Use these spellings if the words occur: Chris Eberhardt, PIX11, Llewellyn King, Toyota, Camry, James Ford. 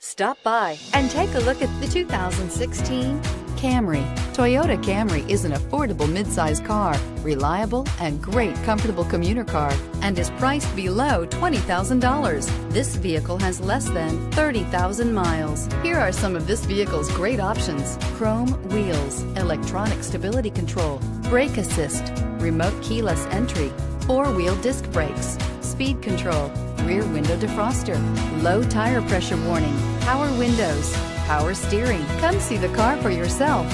Stop by and take a look at the 2016 Camry. Toyota Camry is an affordable midsize car, reliable and great comfortable commuter car, and is priced below $20,000. This vehicle has less than 30,000 miles. Here are some of this vehicle's great options: chrome wheels, electronic stability control, brake assist, remote keyless entry, four-wheel disc brakes, speed control, rear window defroster, low tire pressure warning, power windows, power steering. Come see the car for yourself.